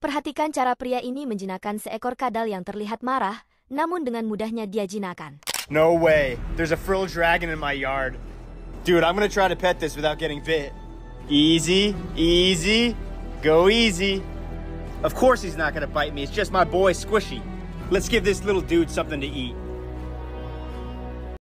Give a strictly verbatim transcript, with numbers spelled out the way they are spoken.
Perhatikan cara pria ini menjinakkan seekor kadal yang terlihat marah, namun dengan mudahnya dia jinakan. No way. There's a frilled dragon in my yard. Dude, I'm gonna try to pet this without getting bit. Easy, easy, go easy. Of course he's not gonna bite me. It's just my boy Squishy. Let's give this little dude something to eat.